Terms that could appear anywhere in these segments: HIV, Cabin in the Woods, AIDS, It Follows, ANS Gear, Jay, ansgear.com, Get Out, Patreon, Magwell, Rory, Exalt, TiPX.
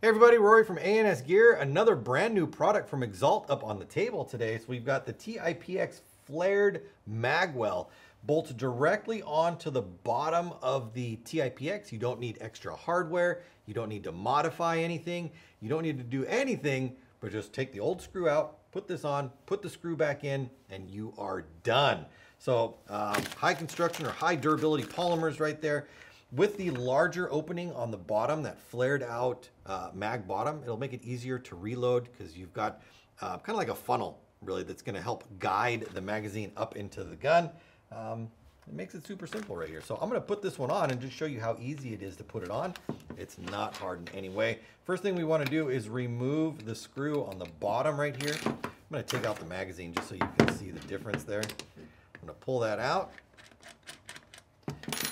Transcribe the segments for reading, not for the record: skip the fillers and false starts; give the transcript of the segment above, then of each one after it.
Hey everybody, Rory from ANS Gear. Another brand new product from Exalt up on the table today. So we've got the TiPX flared Magwell. Bolts directly onto the bottom of the TiPX. You don't need extra hardware. You don't need to modify anything. You don't need to do anything, but just take the old screw out, put this on, put the screw back in, and you are done. So high construction or high durability polymers right there. With the larger opening on the bottom, that flared out mag bottom, it'll make it easier to reload because you've got kind of like a funnel, really, that's going to help guide the magazine up into the gun. It makes it super simple right here. So I'm going to put this one on and just show you how easy it is to put it on. It's not hard in any way. First thing we want to do is remove the screw on the bottom right here. I'm going to take out the magazine just so you can see the difference there. I'm going to pull that out.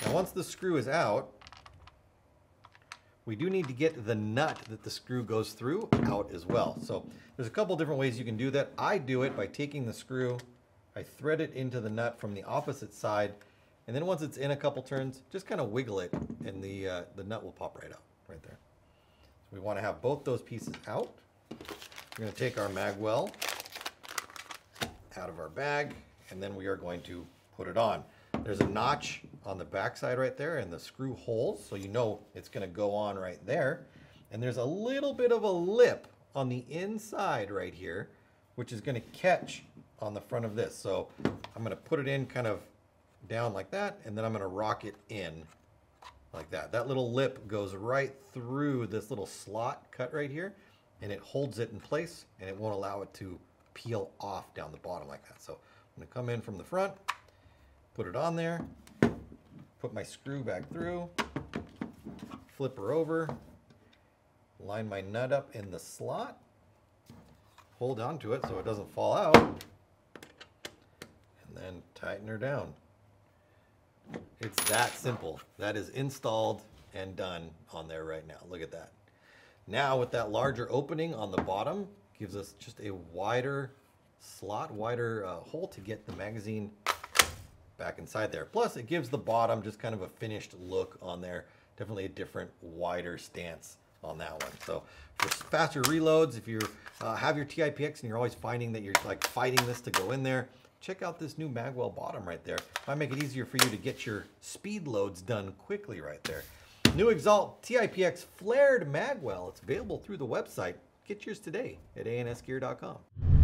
Now, once the screw is out, we do need to get the nut that the screw goes through out as well. So there's a couple different ways you can do that. I do it by taking the screw, I thread it into the nut from the opposite side, and then once it's in a couple turns, just kind of wiggle it, and the nut will pop right out, right there. So we want to have both those pieces out. We're going to take our Magwell out of our bag, and then we are going to put it on. There's a notch on the backside right there and the screw holes, so you know it's going to go on right there. And there's a little bit of a lip on the inside right here, which is going to catch on the front of this. So I'm going to put it in kind of down like that, and then I'm going to rock it in like that. That little lip goes right through this little slot cut right here, and it holds it in place, and it won't allow it to peel off down the bottom like that. So I'm going to come in from the front, put it on there, put my screw back through, flip her over, line my nut up in the slot, hold on to it so it doesn't fall out, and then tighten her down. It's that simple. That is installed and done on there right now. Look at that. Now with that larger opening on the bottom, gives us just a wider slot, wider hole to get the magazine back inside there. Plus it gives the bottom just kind of a finished look on there. Definitely a different, wider stance on that one. So for faster reloads, if you have your TiPX and you're always finding that you're like fighting this to go in there, check out this new Magwell bottom right there. Might make it easier for you to get your speed loads done quickly right there. New Exalt TiPX flared Magwell. It's available through the website. Get yours today at ansgear.com.